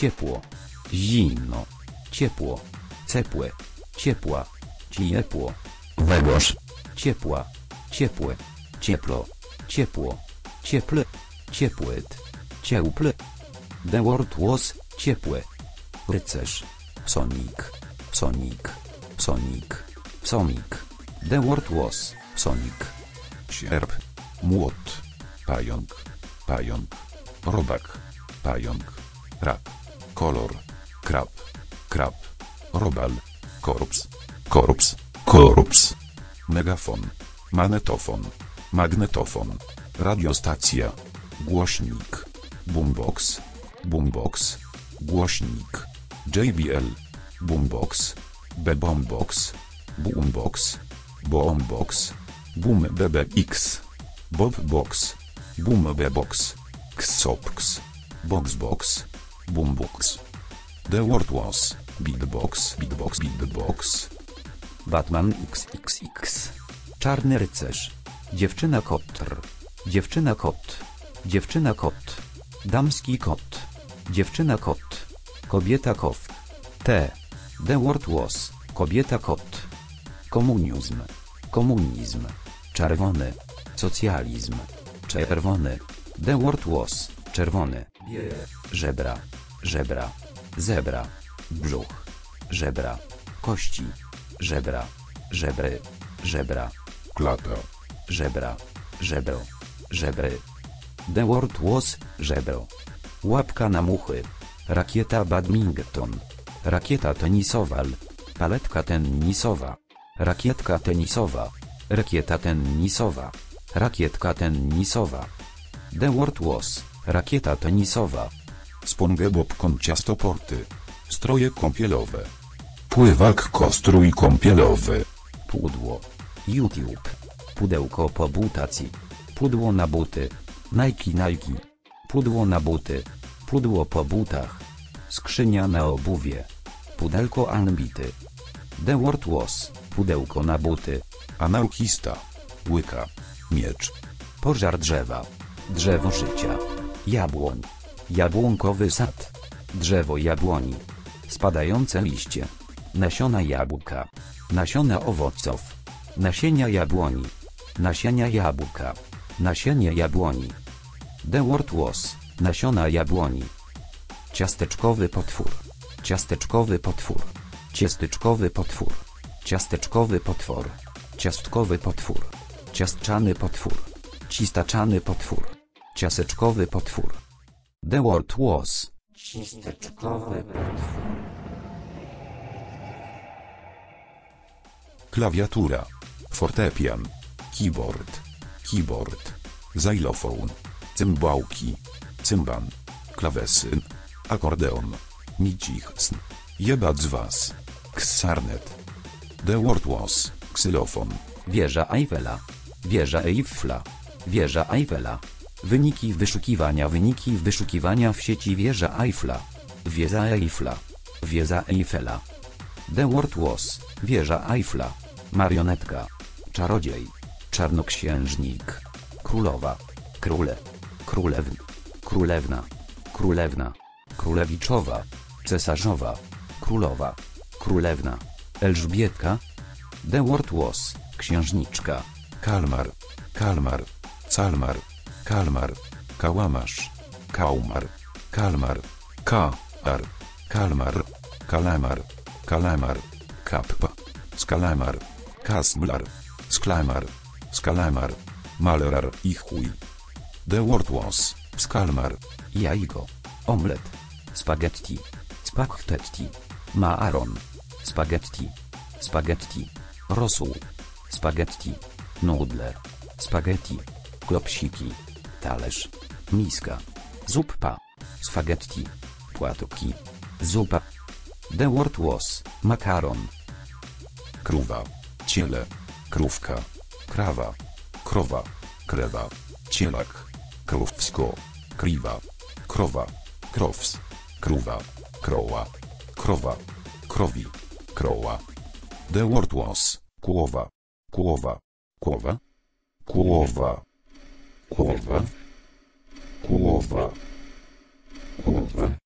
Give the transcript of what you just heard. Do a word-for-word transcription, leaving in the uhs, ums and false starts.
ciepło, zimno, ciepło, ciepłe, ciepła, ciepło, wegosz, ciepła, ciepłe, ciepło, ciepło, cieple, ciepłyt, cieple. The word was ciepłe. Rycerz, Sonic, Sonic, Sonic, Sonic. The word was Sonic. Sierp, młot, pająk, pająk, robak, pająk, rap, kolor, krab, krab, robal, korps, korps, korps. Megafon, manetofon, magnetofon, radiostacja, głośnik, boombox, boombox, głośnik, J B L, boombox, bebombox, boombox, boombox, boom bbx, bobbox, boom bbox, xopx, boxbox, boombox. The word was beatbox, beatbox, beatbox. Batman xxx, czarny rycerz, dziewczyna kotr, dziewczyna kot, dziewczyna kot, damski kot, dziewczyna kot, kobieta kof. T. The word was kobieta kot. Komunizm, komunizm, czerwony, socjalizm, czerwony. The word was czerwony. Żebra, żebra, zebra, brzuch, żebra, kości, żebra, żebry, żebra, klata, żebra, żebro, żebry. The word was żebro. Łapka na muchy, rakieta badminton, rakieta tenisowal, paletka tenisowa, rakietka tenisowa, rakieta tenisowa, rakietka tenisowa. The word was rakieta tenisowa. SpongeBob kąciastoporty, stroje kąpielowe, pływak kostrój kąpielowy, pudło, YouTube, pudełko po butacji, pudło na buty, Nike Nike, pudło na buty, pudło po butach, skrzynia na obuwie, pudelko anbity. The word was pudełko na buty. Anarchista, łyka, miecz, pożar drzewa, drzewo życia, jabłoń, jabłonkowy sad, drzewo jabłoni, spadające liście, nasiona jabłka, nasiona owoców, nasienia jabłoni, nasienia jabłka, nasienie jabłoni. The word was nasiona jabłoni. Ciasteczkowy potwór, ciasteczkowy potwór, ciasteczkowy potwór, ciasteczkowy potwór, ciastkowy potwór, ciastczany potwór, cistaczany potwór, ciaseczkowy potwór. The word was ciasteczkowy potwór. Klawiatura, fortepian, keyboard, keyboard, xylofon, cymbałki, cymban, klawesyn, akordeon, micichsn, jebać z was, ksarnet. The word was ksylofon. Wieża Eiffla, wieża Eiffla, wieża Eiffla. Wyniki wyszukiwania, wyniki wyszukiwania w sieci, wieża Eiffla, wieża Eiffla, wieża Eiffla. The word was wieża Eiffla. Marionetka, czarodziej, czarnoksiężnik, królowa, króle, królewny, królewna, królewna, królewiczowa, cesarzowa, królowa, królewna, Elżbietka. The word was księżniczka, kalmar, kalmar, calmar, kalmar, kałamarz, kaumar, kalmar, kaar, kalmar, kalamar, kalamar, kappa, skalamar, kasmlar, sklamar, skalamar, malerar i chuj. The word was skalmar. Jajko, omlet, spaghetti, spaghetti, maaron, spaghetti, spaghetti, rosół, spaghetti, nudle, spaghetti, klopsiki, talerz, miska, zupa, spaghetti, płatki, zupa. The word was makaron. Krówa, ciele, krówka, krawa, krowa, krewa, cielak, krówsko, kriwa, krowa, krows, krówa, kroła, krowa, krowi, kroła. The word was kłowa, kłowa, kłowa, kłowa, kłowa, kłowa, kłowa.